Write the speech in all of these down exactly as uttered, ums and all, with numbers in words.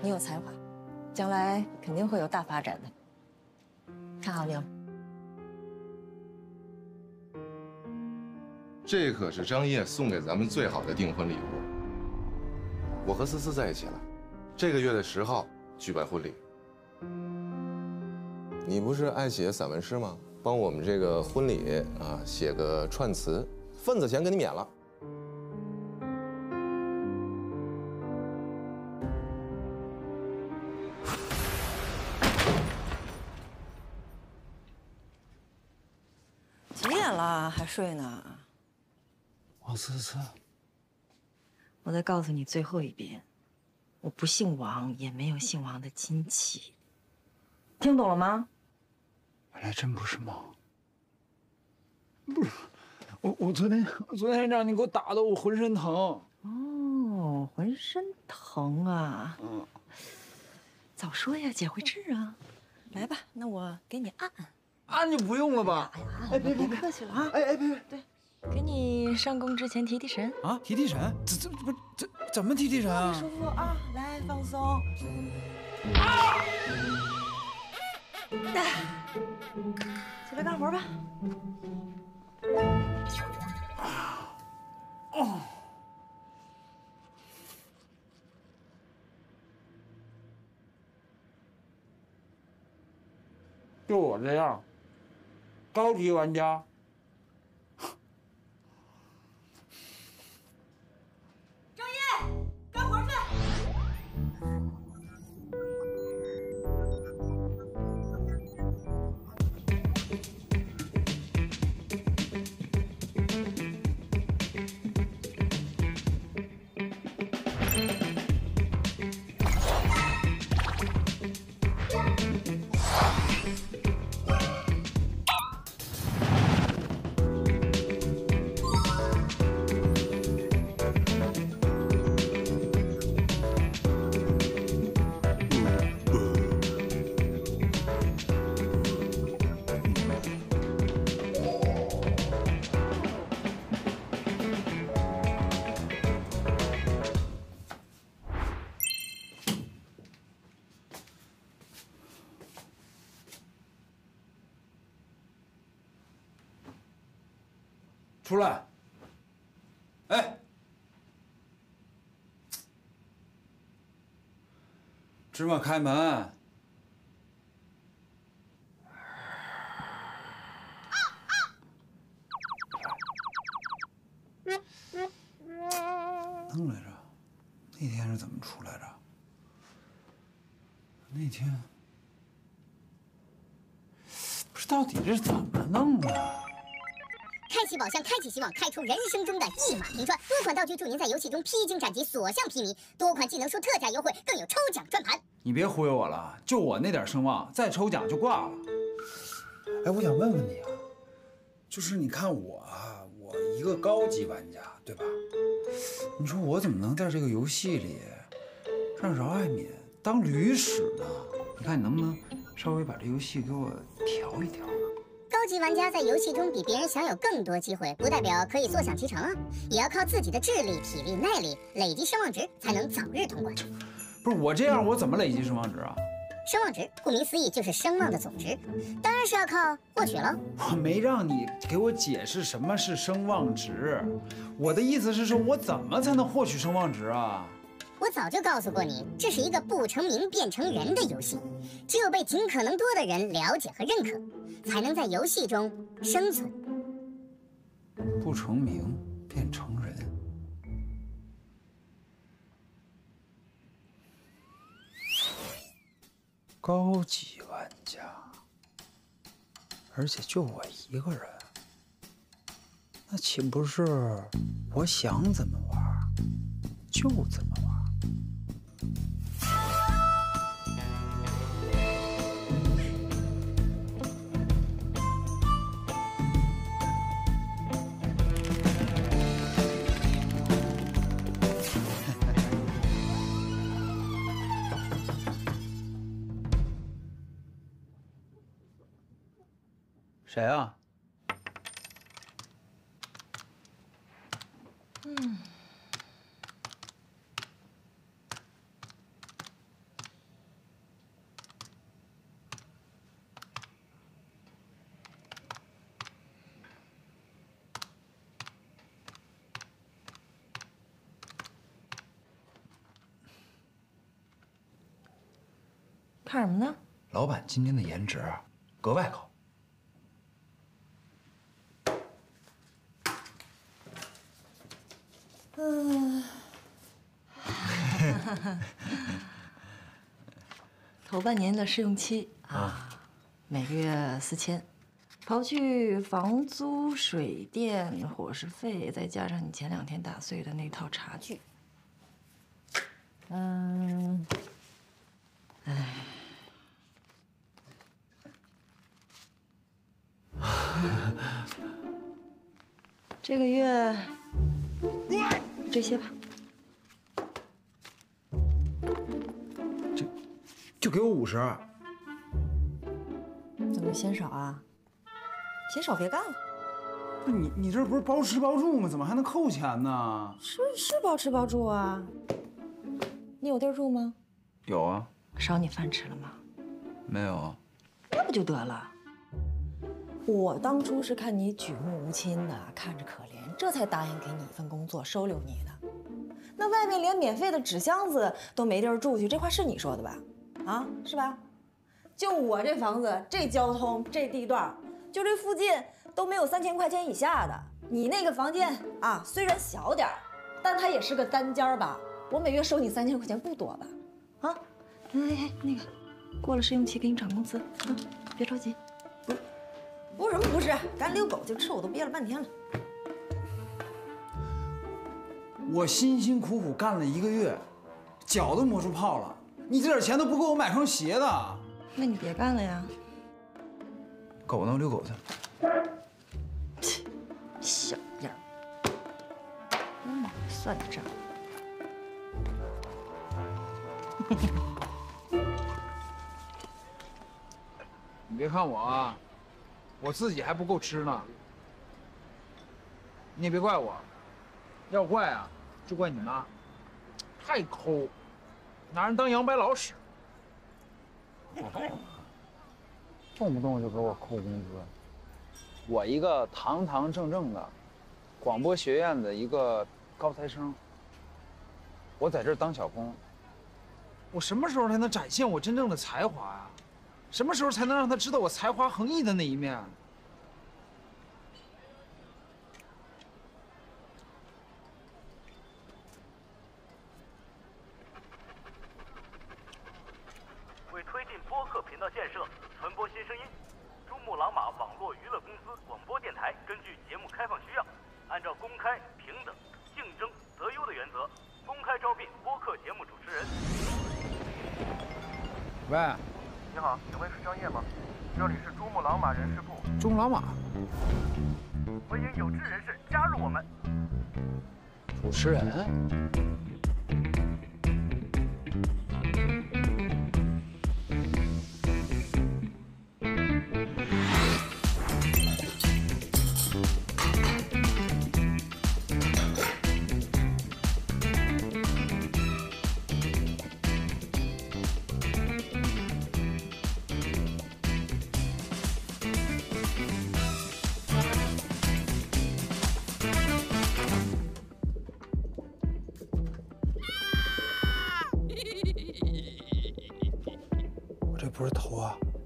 你有才华，将来肯定会有大发展的。看好你了。这可是张烨送给咱们最好的订婚礼物。我和思思在一起了，这个月的十号举办婚礼。你不是爱写散文诗吗？帮我们这个婚礼啊写个串词，份子钱给你免了。 还睡呢，王思思。我再告诉你最后一遍，我不姓王，也没有姓王的亲戚，听懂了吗？原来真不是梦。不是，我我昨天我昨天让你给我打的，我浑身疼。哦，浑身疼啊。嗯。早说呀，姐会治啊。来吧，那我给你按按。 按就不用了吧？哎，别别别客气了啊！哎哎，别别，对，给你上工之前提提神啊！提提神？这这不这怎么提提神啊？舒服啊，来放松。啊！起来干活吧。哦。就我这样。 高级玩家，张烨，干活去！出来！哎，芝麻开门！啊啊！弄来着？那天是怎么出来着？那天不是到底是怎么弄的？ 开启宝箱，开启希望，开出人生中的一马平川。多款道具助您在游戏中披荆斩棘，所向披靡。多款技能书特价优惠，更有抽奖转盘。你别忽悠我了，就我那点声望，再抽奖就挂了。哎，我想问问你啊，就是你看我啊，我一个高级玩家，对吧？你说我怎么能在这个游戏里让饶爱敏当驴使呢？你看你能不能稍微把这游戏给我调一调？ 高级玩家在游戏中比别人享有更多机会，不代表可以坐享其成啊，也要靠自己的智力、体力、耐力累积声望值，才能早日通关。不是我这样，我怎么累积声望值啊？声望值顾名思义就是声望的总值，当然是要靠获取了。我没让你给我解释什么是声望值，我的意思是说，我怎么才能获取声望值啊？ 我早就告诉过你，这是一个不成名便成人的游戏，只有被尽可能多的人了解和认可，才能在游戏中生存。不成名便成人，高级玩家，而且就我一个人，那岂不是我想怎么玩就怎么玩？ 谁啊？嗯，看什么呢？老板今天的颜值格外高。 嗯，头半年的试用期啊，每个月四千，刨去房租、水电、伙食费，再加上你前两天打碎的那套茶具，嗯，哎，这个月。 这些吧，就就给我五十，怎么嫌少啊？嫌少别干了。那你你这不是包吃包住吗？怎么还能扣钱呢？是是包吃包住啊。你有地儿住吗？有啊。少你饭吃了吗？没有。那不就得了。 我当初是看你举目无亲的，看着可怜，这才答应给你一份工作，收留你的。那外面连免费的纸箱子都没地儿住去，这话是你说的吧？啊，是吧？就我这房子，这交通，这地段，就这附近都没有三千块钱以下的。你那个房间啊，虽然小点儿，但它也是个单间吧？我每月收你三千块钱不多吧？啊，哎哎，那个，过了试用期给你涨工资，嗯，别着急。 不是什么不是，咱遛狗就吃，我都憋了半天了。我辛辛苦苦干了一个月，脚都磨出泡了，你这点钱都不够我买双鞋的。那你别干了呀。狗呢？我遛狗去。切，小样儿，有毛算账。你别看我啊。 我自己还不够吃呢，你也别怪我，要怪啊，就怪你妈，太抠，拿人当羊白老使，动不动就给我扣工资。我一个堂堂正正的广播学院的一个高材生，我在这儿当小工，我什么时候才能展现我真正的才华呀？ 什么时候才能让他知道我才华横溢的那一面？为推进播客频道建设、传播新声音，珠穆朗玛网络娱乐公司广播电台根据节目开放需要，按照公开、平等、竞争、择优的原则，公开招聘播客节目主持人。喂。 你好，请问是张烨吗？这里是珠穆朗玛人事部。珠穆朗玛，欢迎有志人士加入我们。主持人，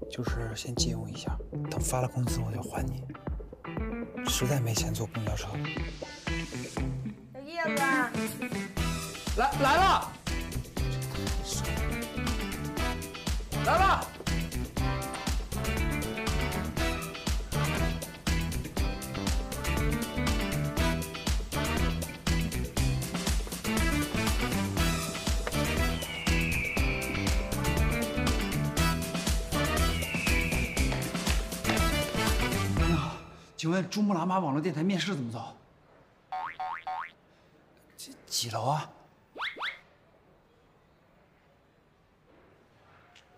就是先借用一下，等发了工资我就还你。实在没钱坐公交车。小叶子，来来了，来了。请问珠穆朗玛网络电台面试怎么走？这几楼啊？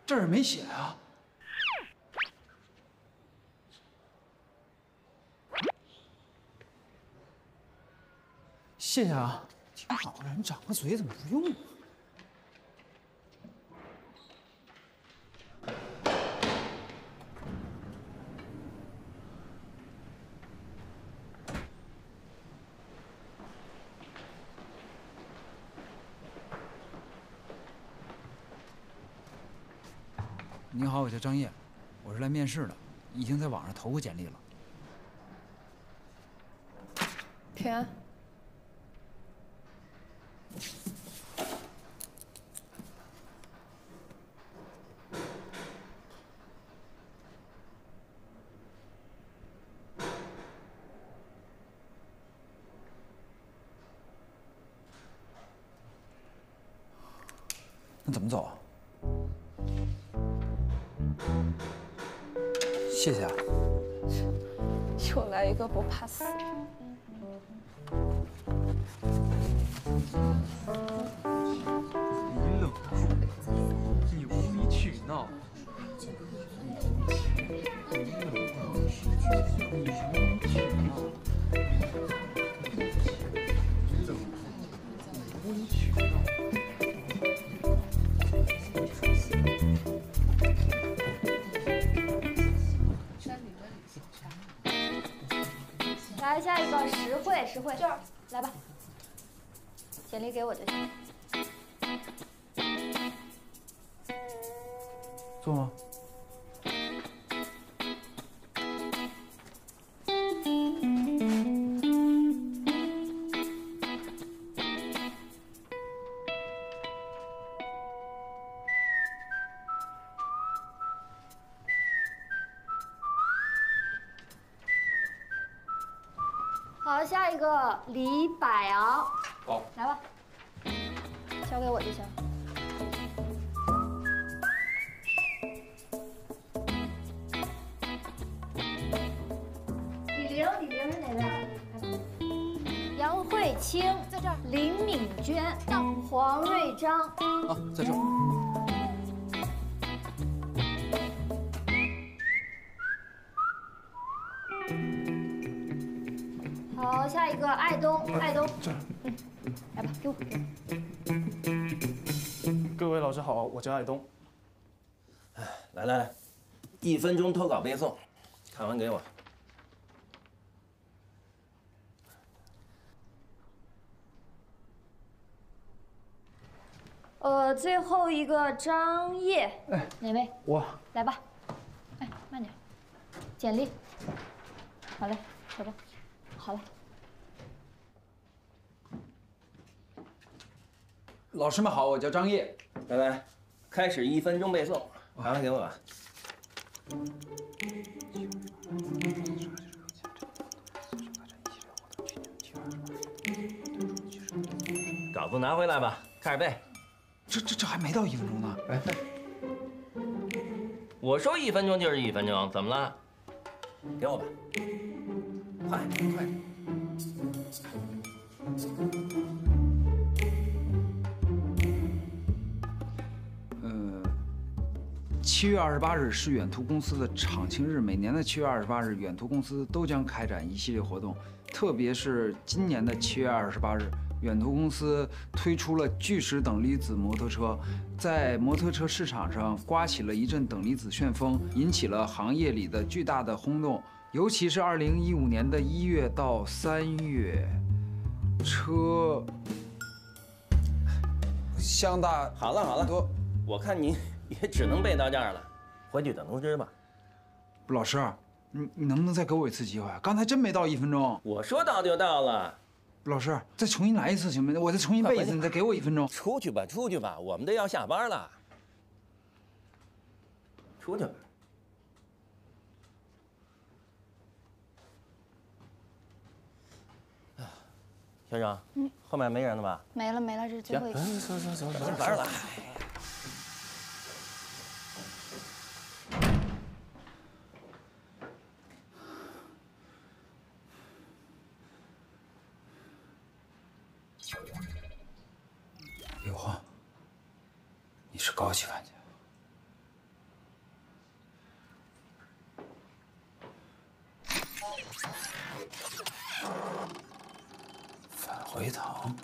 这儿没写啊。谢谢啊，挺好的，你长个嘴怎么不用啊？您好，我叫张烨，我是来面试的，已经在网上投过简历了。平安。那怎么走啊？ 谢谢啊！又来一个不怕死。你冷酷，你无理取闹。你冷酷，你无理取闹。你冷酷，你无理取闹。 来下一个实惠，实惠，就是来吧，简历给我就行。做吗？好，下一个李百昂，好，来吧，交给我就行。李玲，李玲是哪位？杨慧清在这儿，林敏娟，黄瑞章，啊，在这儿。 好，下一个爱东，爱东，这儿，嗯，来吧，给我。各位老师好，我叫爱东。哎，来来来，一分钟脱稿背诵，看完给我。呃，最后一个张烨，哎，哪位？我。来吧。哎，慢点。简历。好嘞，走吧。好了。 老师们好，我叫张烨。来来，开始一分钟背诵，麻烦给我吧。稿子拿回来吧，开始背。这这这还没到一分钟呢。哎，我说一分钟就是一分钟，怎么了？给我吧，快快。 七月二十八日是远途公司的厂庆日，每年的七月二十八日，远途公司都将开展一系列活动。特别是今年的七月二十八日，远途公司推出了巨石等离子摩托车，在摩托车市场上刮起了一阵等离子旋风，引起了行业里的巨大的轰动。尤其是二零一五年的一月到三月，车相大。好了好了，多，我看您。 也只能背到这儿了，回去等通知吧。老师，你你能不能再给我一次机会？刚才真没到一分钟。我说到就到了。老师，再重新来一次行不行？我再重新背一次，你再给我一分钟。出去吧，出去吧，我们都要下班了。出去吧。先生，嗯，后面没人了吧？没了没了，这是最后一个。走走走，下班了。 刘欢，你是高级玩家。返回堂，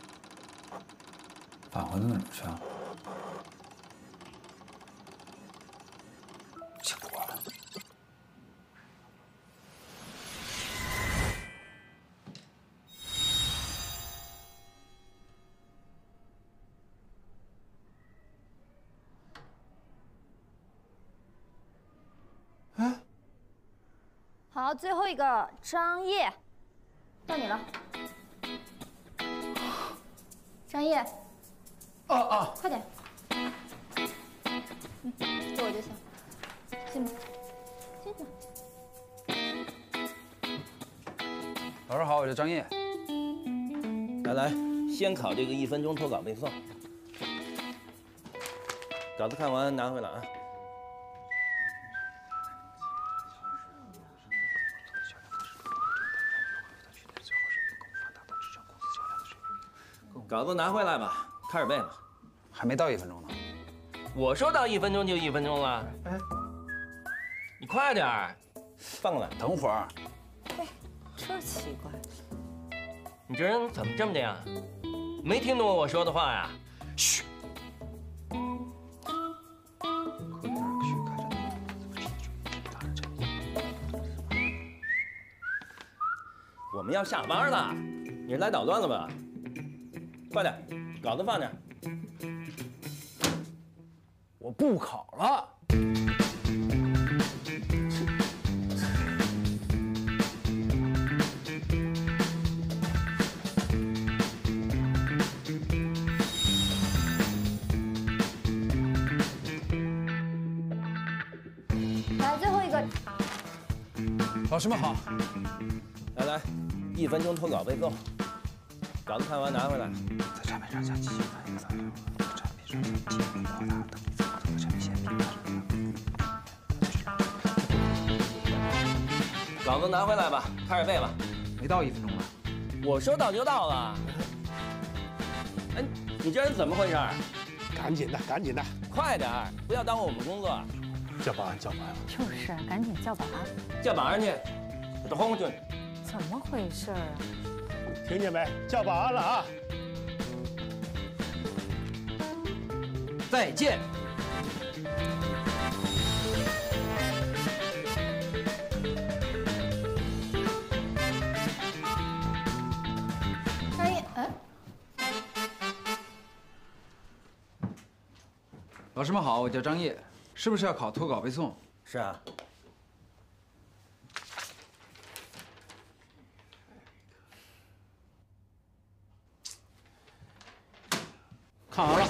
返回到哪儿去啊？先不管了。好，最后一个张烨，到你了。张烨，哦哦，快点，嗯，给我就行，进吧，进吧。老师好，我是张烨。来来，先考这个一分钟脱稿背诵。 稿子看完拿回来啊！稿子拿回来吧，开始背吧。还没到一分钟呢。我说到一分钟就一分钟了。哎，你快点儿，放过来，等会儿。哎，这奇怪，你这人怎么这么的呀？没听懂我说的话呀？嘘。 我们要下班了，你来捣乱了吧？快点，稿子放那儿。我不考了。来，最后一个。老师们好。来来。 一分钟脱稿背诵，稿子看完拿回来。在产品上加继续翻译材料，在产品上进行扩大等级操作，产品线评价。稿子拿回来吧，开始背吧。没到一分钟吧？我说到就到了。哎，你这人怎么回事？赶紧的，赶紧的，快点，不要耽误我们工作。叫保安，叫保安。就是，赶紧叫保安。叫保安去，我都轰出去。 怎么回事啊？听见没？叫保安了啊！再见。张烨，哎，老师们好，我叫张烨，是不是要考脱稿背诵？是啊。 看完了。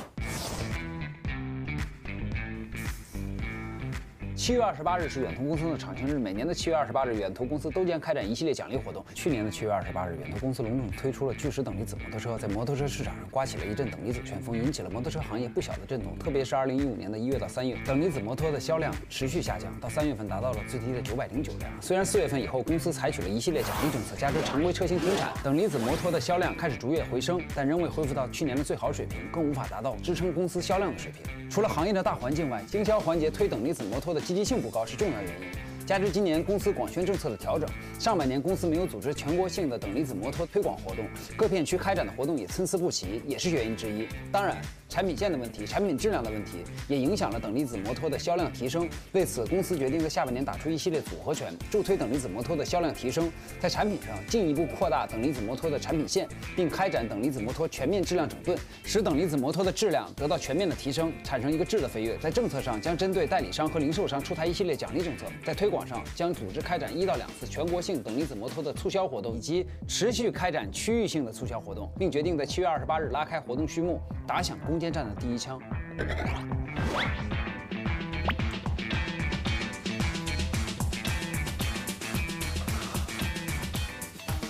七月二十八日是远投公司的厂庆日，每年的七月二十八日，远投公司都将开展一系列奖励活动。去年的七月二十八日，远投公司隆重推出了巨石等离子摩托车，在摩托车市场上刮起了一阵等离子旋风，引起了摩托车行业不小的震动。特别是二零一五年的一月到三月，等离子摩托的销量持续下降，到三月份达到了最低的九百零九辆。虽然四月份以后公司采取了一系列奖励政策，加之常规车型停产，等离子摩托的销量开始逐月回升，但仍未恢复到去年的最好水平，更无法达到支撑公司销量的水平。除了行业的大环境外，经销环节推等离子摩托的积极 积极性不高是重要原因，加之今年公司广宣政策的调整，上半年公司没有组织全国性的等离子摩托推广活动，各片区开展的活动也参差不齐，也是原因之一。当然，产品线的问题、产品质量的问题也影响了等离子摩托的销量提升。为此，公司决定在下半年打出一系列组合拳，助推等离子摩托的销量提升，在产品上进一步扩大等离子摩托的产品线，并开展等离子摩托全面质量整顿，使等离子摩托的质量得到全面的提升，产生一个质的飞跃。在政策上，将针对代理商和零售商 出台一系列奖励政策，在推广上将组织开展一到两次全国性等离子摩托的促销活动，以及持续开展区域性的促销活动，并决定在七月二十八日拉开活动序幕，打响攻坚战的第一枪。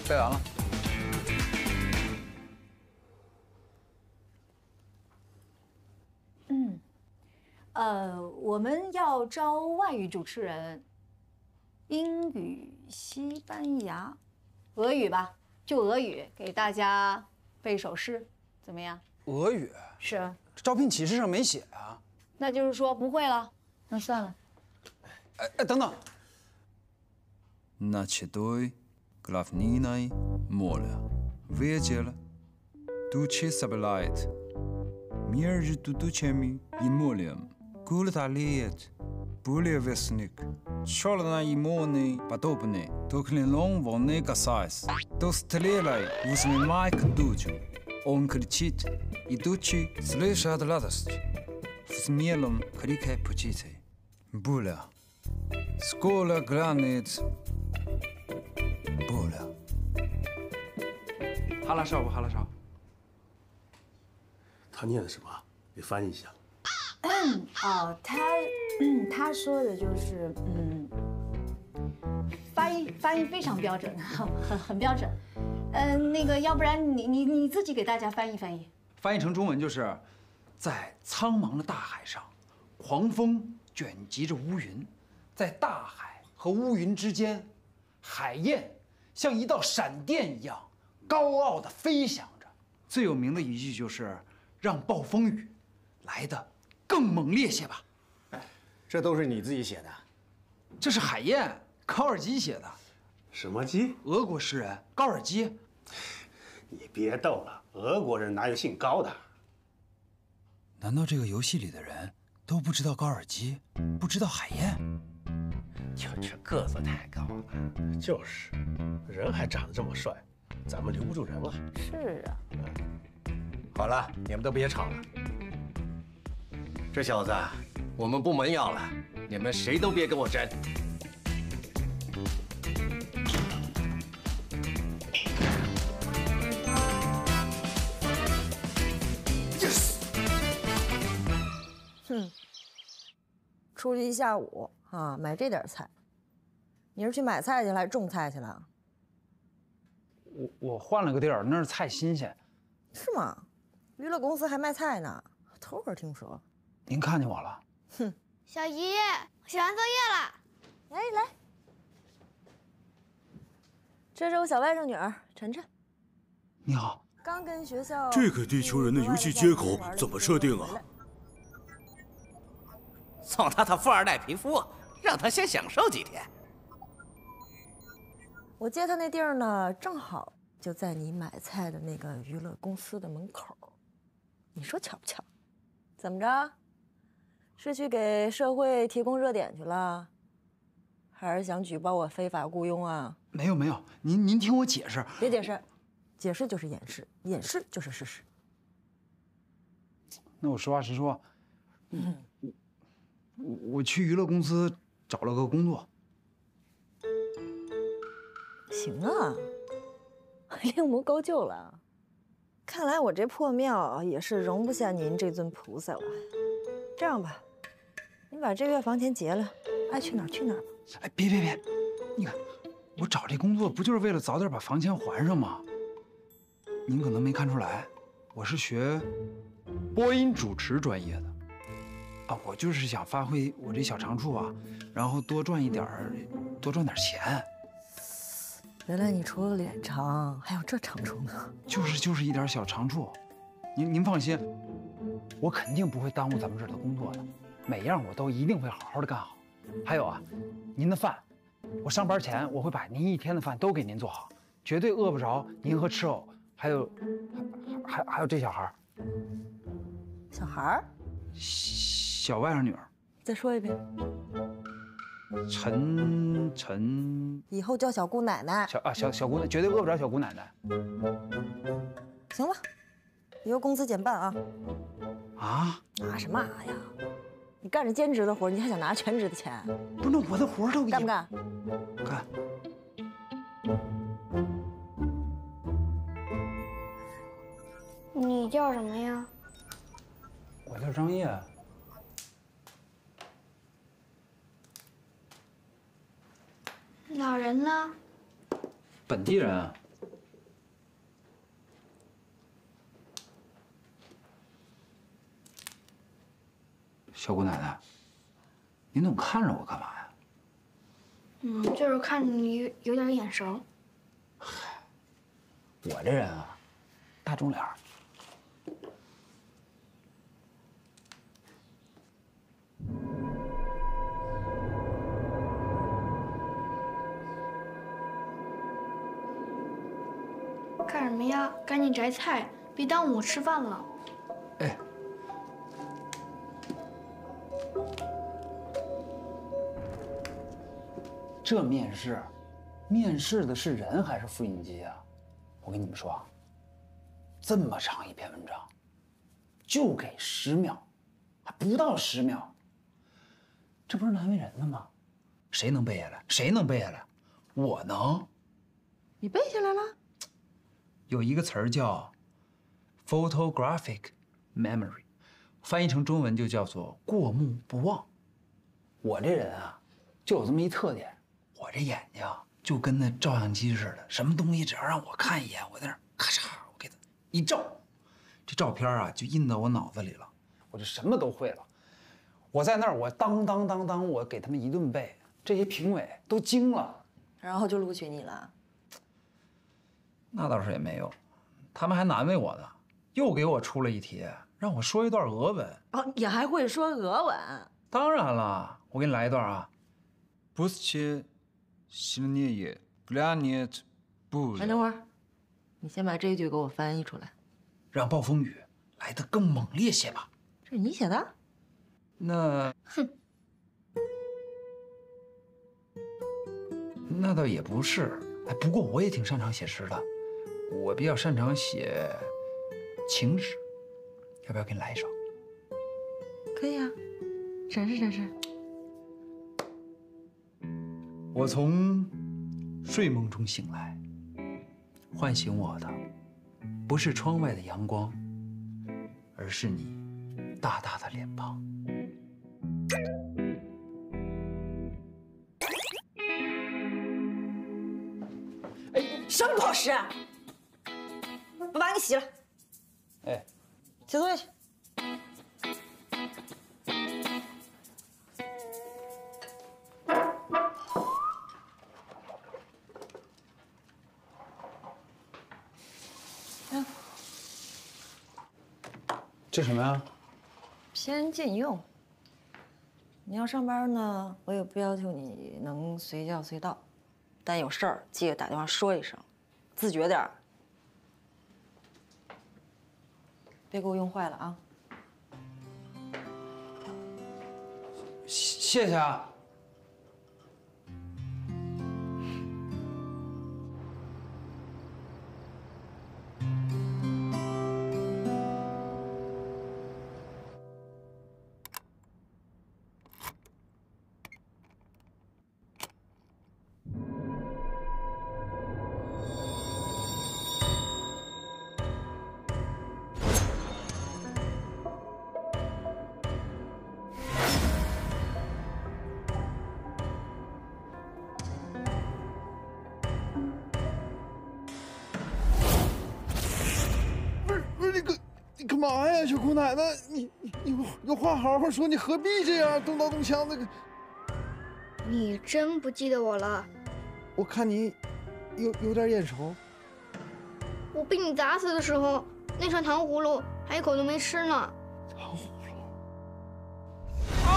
背完了，嗯。 呃，我们要招外语主持人，英语、西班牙、俄语吧，就俄语，给大家背一首诗，怎么样？俄语是招聘启事上没写啊，那就是说不会了，那算了。哎哎，等等。Начитай, главнинай, моля, видела, дучи собирает, между дучами и молем. Куда лет, более весник, черная и моны подобные, то клином волны касаясь, то стреляй в снимайк дучу. Он кричит, и дучи слышат радость. В смелом крике птицы. Буля, скоро границ, 不了。哈拉少不哈拉少？他念的什么？你翻译一下。嗯，哦，他、嗯、他说的就是嗯，发音发音非常标准，很很标准。呃，那个，要不然你你你自己给大家翻译翻译。翻译成中文就是，在苍茫的大海上，狂风卷集着乌云，在大海和乌云之间，海燕像一道闪电一样高傲地飞翔着。最有名的一句就是“让暴风雨来的”。 更猛烈些吧！哎，这都是你自己写的，这是海燕高尔基写的。什么基？俄国诗人高尔基。你别逗了，俄国人哪有姓高的？难道这个游戏里的人都不知道高尔基，不知道海燕？就这个子太高了。就是，人还长得这么帅，咱们留不住人了。是啊。好了，你们都别吵了。 这小子，我们部门要了，你们谁都别跟我争！哼，出去一下午啊，买这点菜，你是去买菜去了还是种菜去了？我我换了个地儿，那儿菜新鲜。是吗？娱乐公司还卖菜呢，头回听说。 您看见我了？哼，小姨，我写完作业了。来来，这是我小外甥女儿晨晨。你好。刚跟学校。这个地球人的游戏接口怎么设定啊？送他他富二代皮肤，让他先享受几天。我接他那地儿呢，正好就在你买菜的那个娱乐公司的门口。你说巧不巧？怎么着？ 是去给社会提供热点去了，还是想举报我非法雇佣啊？没有没有，您您听我解释。别解释，解释就是掩饰，掩饰就是事实。那我实话实说，嗯、我我我去娱乐公司找了个工作。行啊，另谋高就了。看来我这破庙也是容不下您这尊菩萨了。这样吧。 你把这月房钱结了，爱去哪儿去哪儿吧。哎，别别别！你看，我找这工作不就是为了早点把房钱还上吗？您可能没看出来，我是学播音主持专业的啊，我就是想发挥我这小长处啊，然后多赚一点儿，多赚点钱。原来你除了脸长，还有这长处呢。就是就是一点小长处，您您放心，我肯定不会耽误咱们这儿的工作的。 每样我都一定会好好的干好，还有啊，您的饭，我上班前我会把您一天的饭都给您做好，绝对饿不着您和吃藕，还有，还还还有这小孩儿，小孩儿，小外甥女儿。再说一遍，陈陈，以后叫小姑奶奶。小啊小小姑奶绝对饿不着小姑奶奶。行了，以后工资减半啊。啊？拿什么啊呀？ 你干着兼职的活，你还想拿全职的钱？不是，那我的活都干不干？干。你叫什么呀？我叫张烨。哪人呢？本地人啊。小姑奶奶，您总看着我干嘛呀？嗯，就是看着你有点眼熟。嗨，我这人啊，大众脸儿。干什么呀？赶紧摘菜，别耽误我吃饭了。哎。 这面试，面试的是人还是复印机啊？我跟你们说啊，这么长一篇文章，就给十秒，还不到十秒，这不是难为人的吗？谁能背下来？谁能背下来？我能，你背下来了？有一个词儿叫 photographic memory， 翻译成中文就叫做过目不忘。我这人啊，就有这么一特点，我这眼睛就跟那照相机似的，什么东西只要让我看一眼，我在那咔嚓，我给它一照，这照片啊就印到我脑子里了，我就什么都会了。 我在那儿，我当当当当，我给他们一顿背，这些评委都惊了，然后就录取你了。那倒是也没有，他们还难为我呢，又给我出了一题，让我说一段俄文。哦，你还会说俄文？当然了，我给你来一段啊。不是，新年也不两年不。哎，等会儿，你先把这一句给我翻译出来，让暴风雨来得更猛烈些吧。这是你写的？ 那，哼，那倒也不是。哎，不过我也挺擅长写诗的，我比较擅长写情诗。要不要给你来一首？可以啊，展示展示。我从睡梦中醒来，唤醒我的不是窗外的阳光，而是你大大的脸庞。 哎，什么不好吃啊！我把你洗了。哎，写作业去。嗯，这什么呀？偏人禁用。 你要上班呢，我也不要求你能随叫随到，但有事儿记得打电话说一声，自觉点儿，别给我用坏了啊！谢谢啊。妈呀，小姑奶奶，你你你有话好好说，你何必这样动刀动枪的？你真不记得我了？我看你有有点眼熟。我被你砸死的时候，那串糖葫芦还一口都没吃呢。糖葫芦。啊！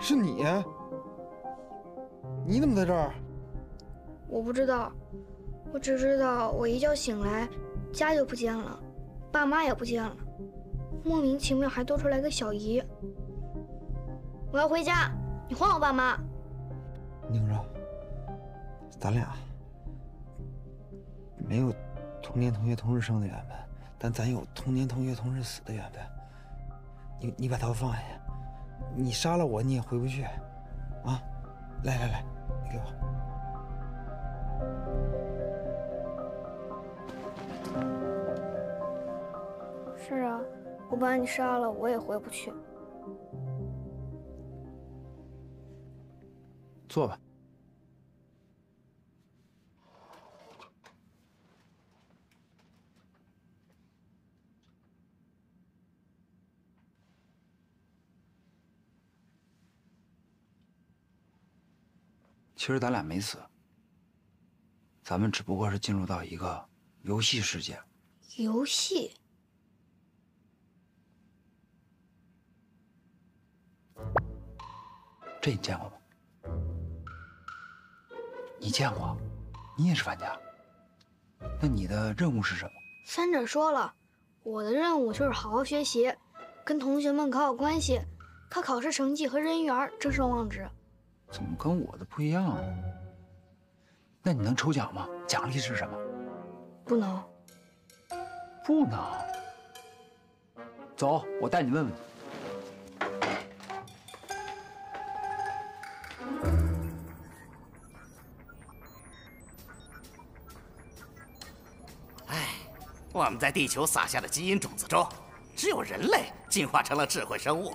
是你。 你怎么在这儿？我不知道，我只知道我一觉醒来，家就不见了，爸妈也不见了，莫名其妙还多出来个小姨。我要回家，你还我爸妈。宁柔，咱俩没有同年同月同日生的缘分，但咱有同年同月同日死的缘分。你你把刀放下，你杀了我你也回不去，啊！来来来。 给我。是啊，我把你杀了，我也回不去。坐吧。其实咱俩没死，咱们只不过是进入到一个游戏世界。游戏？这你见过吗？你见过？你也是玩家。那你的任务是什么？三者说了，我的任务就是好好学习，跟同学们搞好关系，靠考试成绩和人缘争胜望职。 怎么跟我的不一样啊？那你能抽奖吗？奖励是什么？不能。不能？走，我带你问问。 我们在地球撒下的基因种子中，只有人类进化成了智慧生物。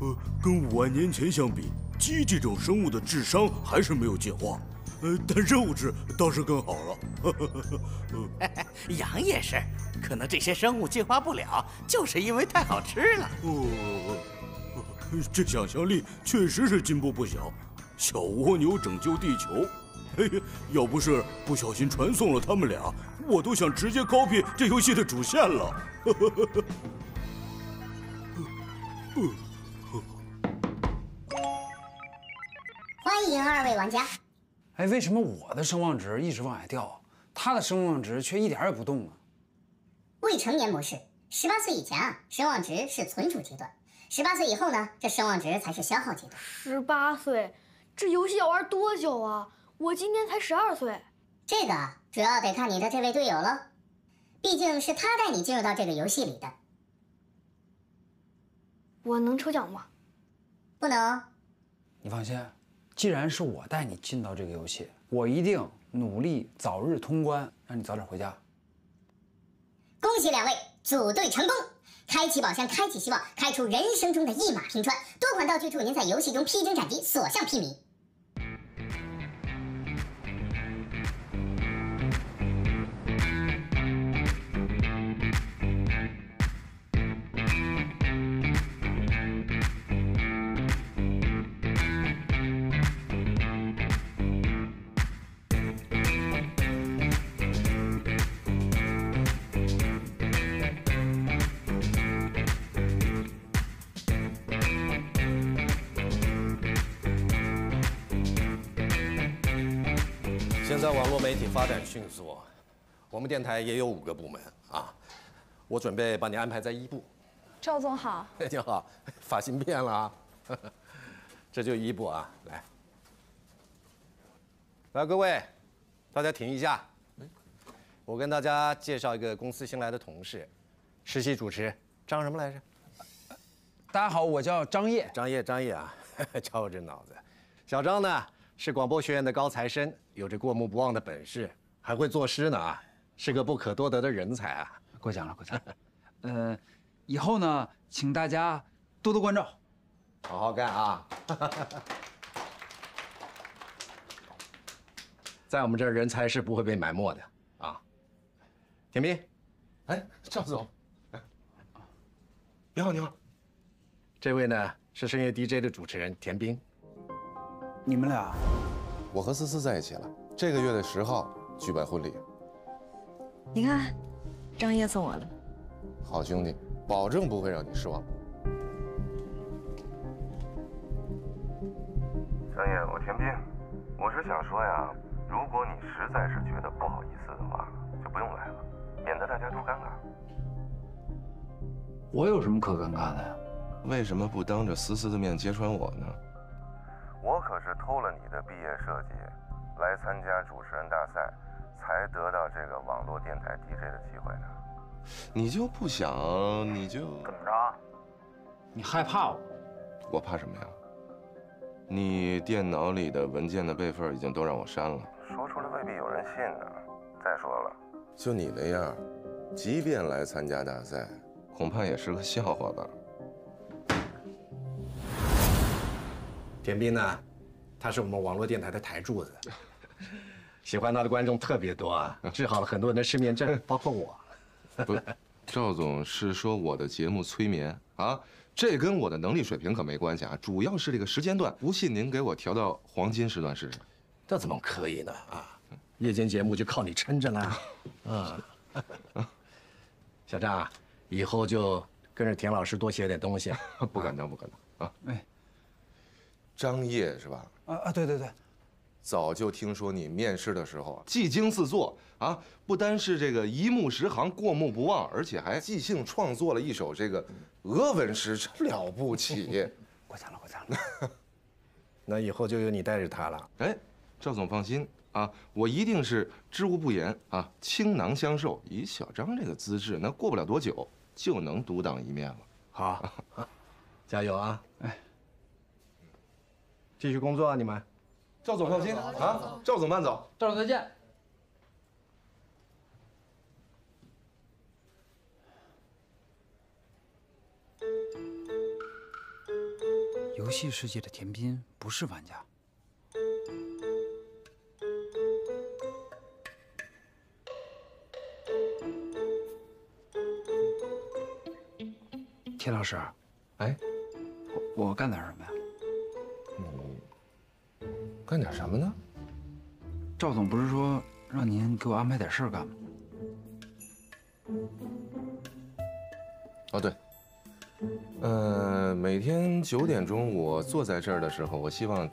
呃，跟五万年前相比，鸡这种生物的智商还是没有进化，呃，但肉质倒是更好了。呵呵呵呃、羊也是，可能这些生物进化不了，就是因为太好吃了。哦、呃呃，这想象力确实是进步不小。小蜗牛拯救地球。 要不是不小心传送了他们俩，我都想直接 copy 这游戏的主线了。欢迎二位玩家。哎，为什么我的声望值一直往下掉，他的声望值却一点也不动啊？未成年模式，十八岁以前啊，声望值是存储阶段；十八岁以后呢，这声望值才是消耗阶段。十八岁，这游戏要玩多久啊？ 我今年才十二岁，这个主要得看你的这位队友了，毕竟是他带你进入到这个游戏里的。我能抽奖吗？不能。你放心，既然是我带你进到这个游戏，我一定努力早日通关，让你早点回家。恭喜两位组队成功，开启宝箱，开启希望，开出人生中的一马平川，多款道具助您在游戏中披荆斩棘，所向披靡。 现在网络媒体发展迅速，我们电台也有五个部门啊。我准备把你安排在一部。赵总好。你好，发型变了啊。这就一部啊，来，来各位，大家停一下。我跟大家介绍一个公司新来的同事，实习主持张什么来着？大家好，我叫张烨。张烨，张烨啊，瞧我这脑子。小张呢？ 是广播学院的高材生，有着过目不忘的本事，还会作诗呢啊，是个不可多得的人才啊！过奖了，过奖了。呃，以后呢，请大家多多关照，好好干啊！在我们这儿，人才是不会被埋没的啊！田斌，哎，赵总，你好，你好。这位呢是深夜 D J 的主持人田斌。 你们俩，我和思思在一起了。这个月的十号举办婚礼。你看，张烨送我的。好兄弟，保证不会让你失望。张烨，我田斌，我是想说呀，如果你实在是觉得不好意思的话，就不用来了，免得大家都尴尬。我有什么可尴尬的呀？为什么不当着思思的面揭穿我呢？ 我可是偷了你的毕业设计，来参加主持人大赛，才得到这个网络电台 D J 的机会的。你就不想，你就怎么着？你害怕我？我怕什么呀？你电脑里的文件的备份已经都让我删了。说出来未必有人信呢。再说了，就你那样，即便来参加大赛，恐怕也是个笑话吧。 田斌呢，他是我们网络电台的台柱子，喜欢他的观众特别多啊，治好了很多人的失眠症，包括我。不，赵总是说我的节目催眠啊，这跟我的能力水平可没关系啊，主要是这个时间段。不信您给我调到黄金时段试试。这怎么可以呢？啊，夜间节目就靠你撑着了。嗯，小张啊，以后就跟着田老师多写点东西。不敢当，不敢当啊。哎。 张烨是吧？啊啊，对对对，早就听说你面试的时候技惊四座啊，不单是这个一目十行、过目不忘，而且还即兴创作了一首这个俄文诗，了不起！过奖了，过奖了。那以后就由你带着他了。哎，赵总放心啊，我一定是知无不言啊，倾囊相授。以小张这个资质，那过不了多久就能独当一面了。好，加油啊！哎，继续工作啊，你们。赵总放心啊，赵总慢走。赵总再见。游戏世界的田斌不是玩家。 田老师，哎，我我干点什么呀？你干点什么呢？赵总不是说让您给我安排点事儿干吗？哦，对，呃，每天九点钟我坐在这儿的时候，我希望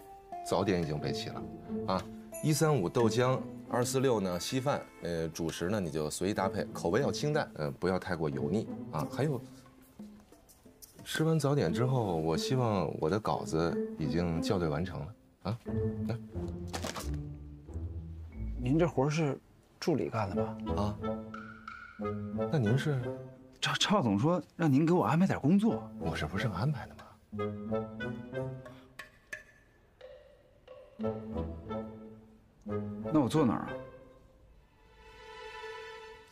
早点已经备齐了啊。一三五豆浆，二四六呢稀饭，呃，主食呢你就随意搭配，口味要清淡，呃，不要太过油腻啊。还有。 吃完早点之后，我希望我的稿子已经校对完成了啊！来，您这活是助理干的吧？啊？那您是？赵赵总说让您给我安排点工作，我这不是安排的吗？那我坐哪儿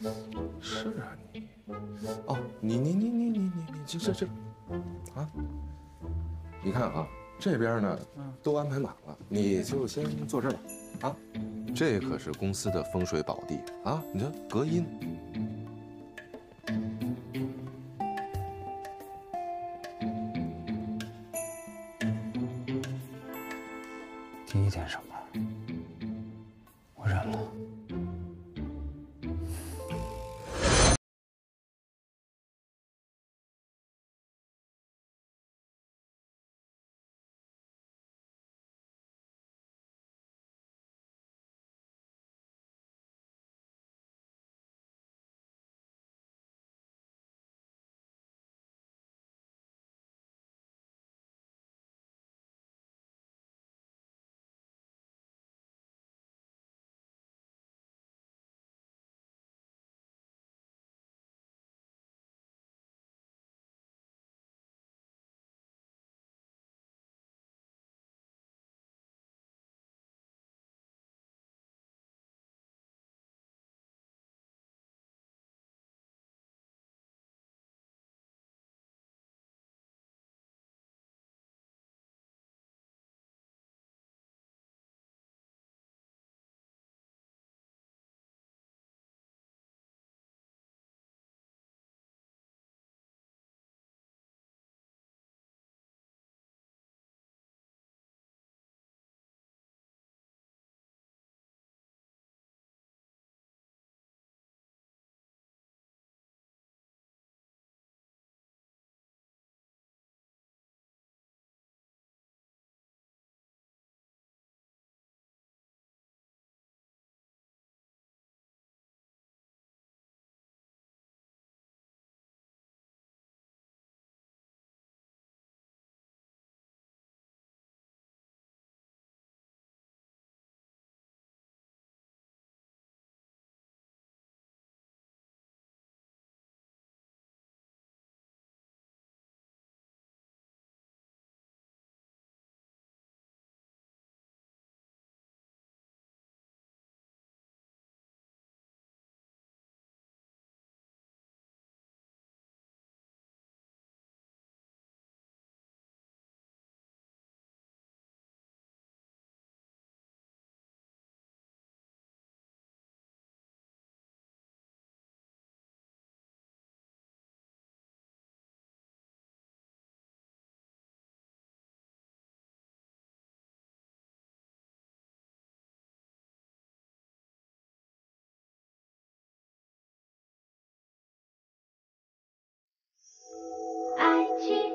啊？ 是啊，你哦，你你你你你你你这这这啊！你看啊，这边呢都安排满了，你就先坐这儿吧。啊，这可是公司的风水宝地啊！你这隔音。第一件什么？我忍了。 爱情。